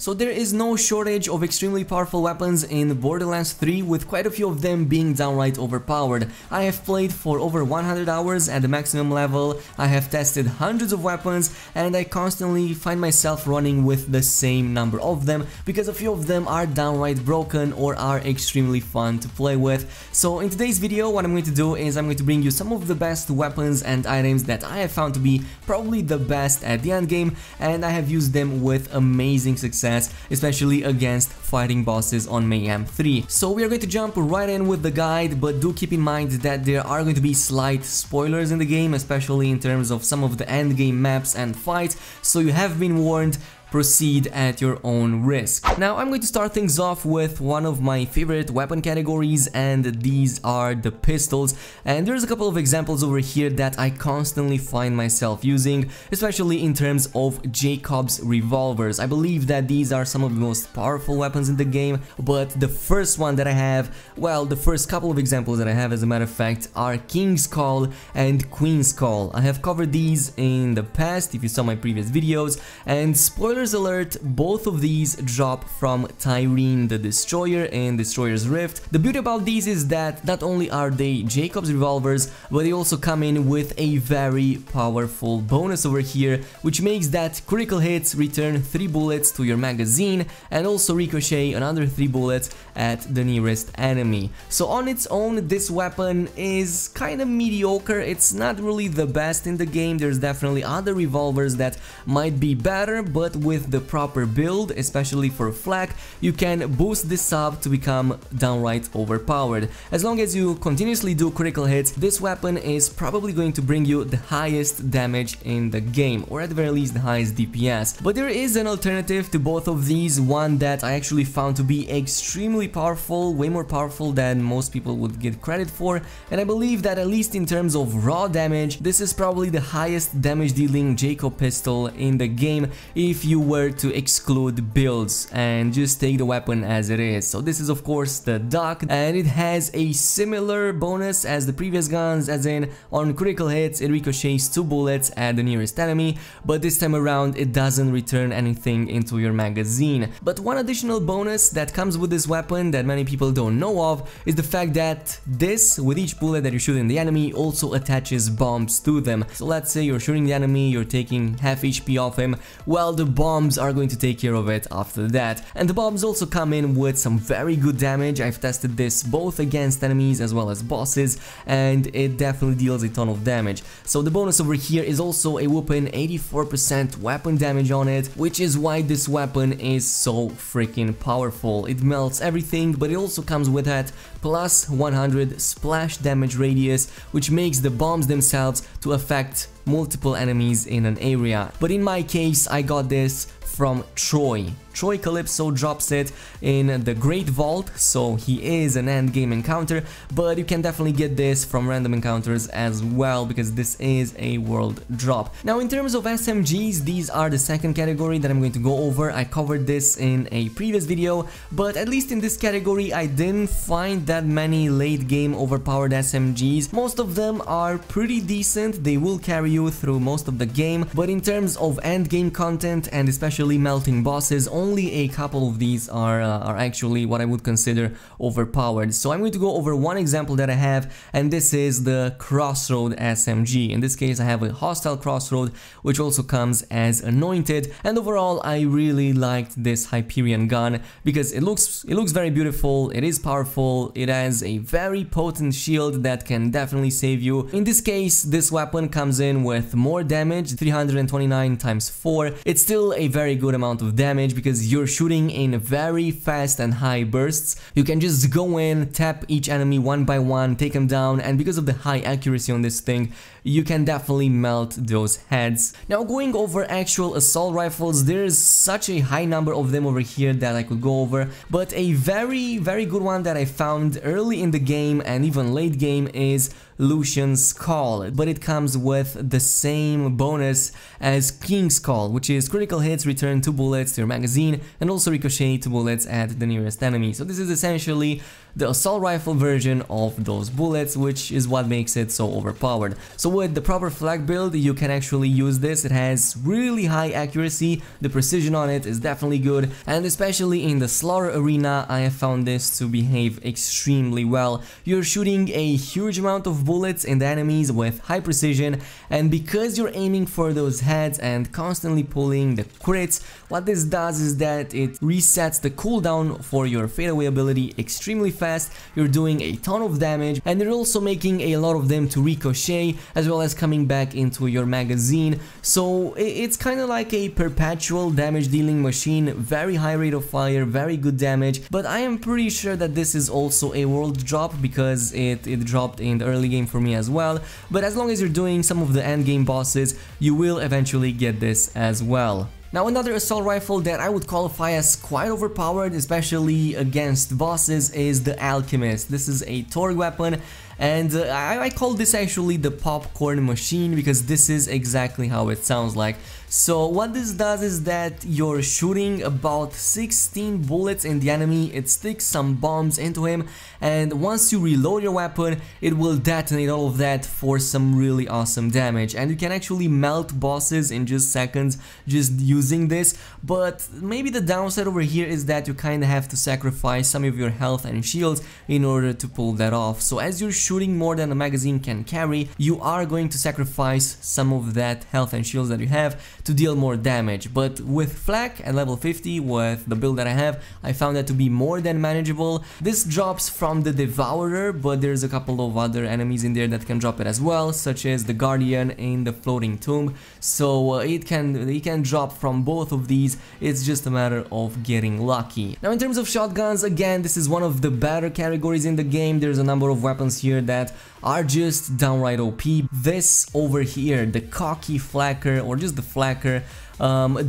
So there is no shortage of extremely powerful weapons in Borderlands 3, with quite a few of them being downright overpowered. I have played for over 100 hours at the maximum level, I have tested hundreds of weapons, and I constantly find myself running with the same number of them, because a few of them are downright broken or are extremely fun to play with. So in today's video, what I'm going to do is I'm going to bring you some of the best weapons and items that I have found to be probably the best at the end game, and I have used them with amazing success, especially against fighting bosses on Mayhem 3. So we are going to jump right in with the guide, but do keep in mind that there are going to be slight spoilers in the game, especially in terms of some of the end game maps and fights, so you have been warned. Proceed at your own risk. Now I'm going to start things off with one of my favorite weapon categories, and these are the pistols, and there's a couple of examples over here that I constantly find myself using, especially in terms of Jakobs revolvers. I believe that these are some of the most powerful weapons in the game, but the first one that I have, well, the first couple of examples that I have as a matter of fact are King's Call and Queen's Call. I have covered these in the past if you saw my previous videos, and spoiler alert, both of these drop from Tyreen the Destroyer and Destroyer's Rift. The beauty about these is that not only are they Jakobs revolvers, but they also come in with a very powerful bonus over here, which makes that critical hits return 3 bullets to your magazine and also ricochet another 3 bullets at the nearest enemy. So on its own, this weapon is kinda mediocre, it's not really the best in the game. There's definitely other revolvers that might be better, but with the proper build, especially for Flak, you can boost this up to become downright overpowered. As long as you continuously do critical hits, this weapon is probably going to bring you the highest damage in the game, or at the very least the highest DPS. But there is an alternative to both of these, one that I actually found to be extremely powerful, way more powerful than most people would get credit for, and I believe that at least in terms of raw damage, this is probably the highest damage dealing Jacob pistol in the game if you were to exclude builds and just take the weapon as it is. So this is of course the Duck, and it has a similar bonus as the previous guns, as in on critical hits it ricochets 2 bullets at the nearest enemy, but this time around it doesn't return anything into your magazine. But one additional bonus that comes with this weapon that many people don't know of is the fact that this, with each bullet that you shoot in the enemy, also attaches bombs to them. So let's say you're shooting the enemy, you're taking half HP off him, well, the bombs are going to take care of it after that. And the bombs also come in with some very good damage. I've tested this both against enemies as well as bosses, and it definitely deals a ton of damage. So the bonus over here is also a whooping 84% weapon damage on it, which is why this weapon is so freaking powerful. It melts everything, but it also comes with that plus 100 splash damage radius, which makes the bombs themselves to affect multiple enemies in an area. But in my case, I got this from Troy. Troy Calypso drops it in the Great Vault, so he is an endgame encounter, but you can definitely get this from random encounters as well, because this is a world drop. Now in terms of SMGs, these are the second category that I'm going to go over. I covered this in a previous video, but at least in this category I didn't find that many late game overpowered SMGs. Most of them are pretty decent, they will carry you through most of the game, but in terms of endgame content and especially melting bosses, only a couple of these are actually what I would consider overpowered. So I'm going to go over one example that I have, and this is the Crossroad SMG. In this case I have a Hostile Crossroad, which also comes as Anointed, and overall I really liked this Hyperion gun because it looks very beautiful, it is powerful, it has a very potent shield that can definitely save you. In this case, this weapon comes in with more damage, 329 times 4. It's still a very good amount of damage because you're shooting in very fast and high bursts. You can just go in, tap each enemy one by one, take them down, and because of the high accuracy on this thing, you can definitely melt those heads. Now going over actual assault rifles, there's such a high number of them over here that I could go over, but a very good one that I found early in the game and even late game is Lucian's Skull, but it comes with the same bonus as King's Call, which is critical hits return 2 bullets to your magazine and also ricochet 2 bullets at the nearest enemy. So this is essentially the assault rifle version of those bullets, which is what makes it so overpowered. So with the proper Flak build, you can actually use this. It has really high accuracy, the precision on it is definitely good, and especially in the Slaughter Arena, I have found this to behave extremely well. You're shooting a huge amount of bullets and enemies with high precision, and because you're aiming for those heads and constantly pulling the crits, what this does is that it resets the cooldown for your fadeaway ability extremely fast. You're doing a ton of damage, and you're also making a lot of them to ricochet, as well as coming back into your magazine. So it's kind of like a perpetual damage dealing machine, very high rate of fire, very good damage. But I am pretty sure that this is also a world drop, because it dropped in the early game for me as well. But as long as you're doing some of the end game bosses, you will eventually get this as well. Now, another assault rifle that I would qualify as quite overpowered, especially against bosses, is the Alchemist. This is a torque weapon, and I call this actually the popcorn machine, because this is exactly how it sounds like. So what this does is that you're shooting about 16 bullets in the enemy, it sticks some bombs into him, and once you reload your weapon, it will detonate all of that for some really awesome damage. And you can actually melt bosses in just seconds just using this, but maybe the downside over here is that you kind of have to sacrifice some of your health and shields in order to pull that off. So as you're shooting more than a magazine can carry, you are going to sacrifice some of that health and shields that you have to deal more damage. But with Flak at level 50, with the build that I have, I found that to be more than manageable. This drops from the Devourer, but there's a couple of other enemies in there that can drop it as well, such as the Guardian in the Floating Tomb. So it can drop from both of these. It's just a matter of getting lucky. Now, in terms of shotguns, again, this is one of the better categories in the game. There's a number of weapons here that are just downright OP. This over here, the cocky Flacker, or just the Flacker,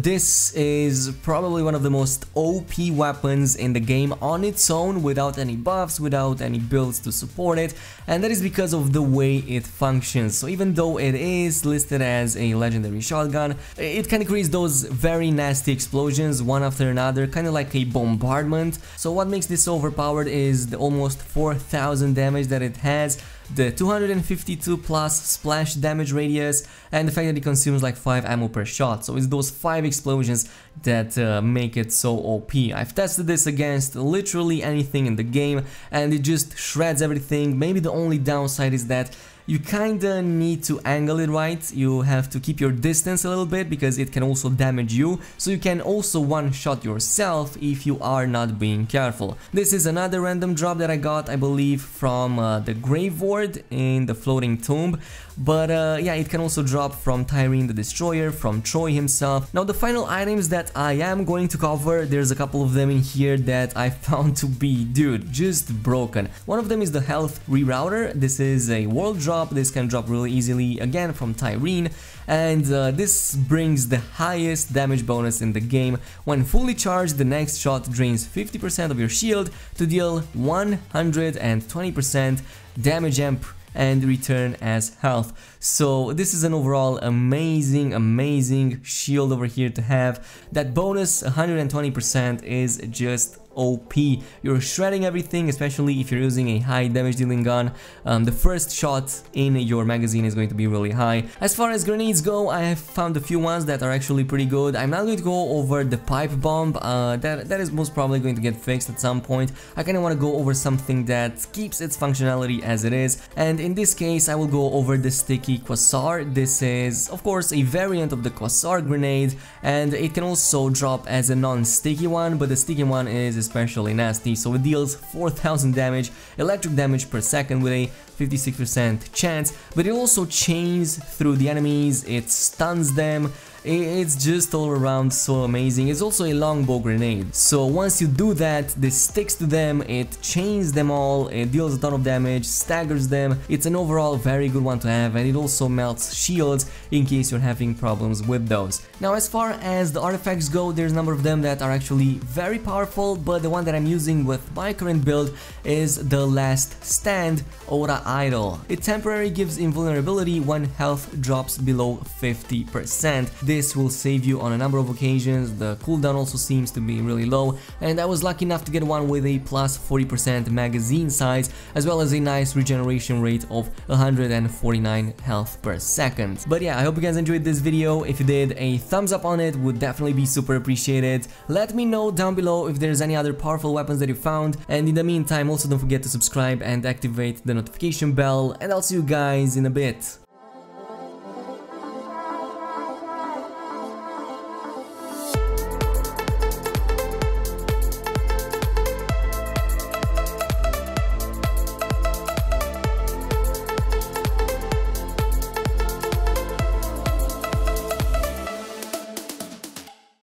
this is probably one of the most OP weapons in the game on its own, without any buffs, without any builds to support it, and that is because of the way it functions. So even though it is listed as a legendary shotgun, it can create those very nasty explosions one after another, kind of like a bombardment. So what makes this overpowered is the almost 4,000 damage that it has, the 252 plus splash damage radius, and the fact that it consumes like 5 ammo per shot. So it's those 5 explosions that make it so OP. I've tested this against literally anything in the game, and it just shreds everything. Maybe the only downside is that you kinda need to angle it right. You have to keep your distance a little bit, because it can also damage you, so you can also one-shot yourself if you are not being careful. This is another random drop that I got, I believe, from the Great Vault in the Floating Tomb, but yeah, it can also drop from Tyreen the Destroyer, from Troy himself. Now, the final items that I am going to cover, there's a couple of them in here that I found to be, dude, just broken. One of them is the health rerouter. This is a world drop. This can drop really easily, again from Tyreen, and this brings the highest damage bonus in the game. When fully charged, the next shot drains 50% of your shield to deal 120% damage amp and return as health. So this is an overall amazing shield over here to have. That bonus 120% is just OP. You're shredding everything, especially if you're using a high damage dealing gun. The first shot in your magazine is going to be really high. As far as grenades go, I have found a few ones that are actually pretty good. I'm not going to go over the pipe bomb, that is most probably going to get fixed at some point. I kind of want to go over something that keeps its functionality as it is, and in this case I will go over the sticky Quasar. This is of course a variant of the Quasar grenade, and it can also drop as a non-sticky one, but the sticky one is especially nasty. So it deals 4,000 damage, electric damage per second with a 56% chance, but it also chains through the enemies, it stuns them. It's just all around so amazing. It's also a longbow grenade, so once you do that, this sticks to them, it chains them all, it deals a ton of damage, staggers them. It's an overall very good one to have, and it also melts shields in case you're having problems with those. Now, as far as the artifacts go, there's a number of them that are actually very powerful, but the one that I'm using with my current build is the Last Stand Ora Idol. It temporarily gives invulnerability when health drops below 50%. This will save you on a number of occasions. The cooldown also seems to be really low, and I was lucky enough to get one with a plus 40% magazine size, as well as a nice regeneration rate of 149 health per second. But yeah, I hope you guys enjoyed this video. If you did, a thumbs up on it would definitely be super appreciated. Let me know down below if there's any other powerful weapons that you found, and in the meantime also don't forget to subscribe and activate the notification bell, and I'll see you guys in a bit.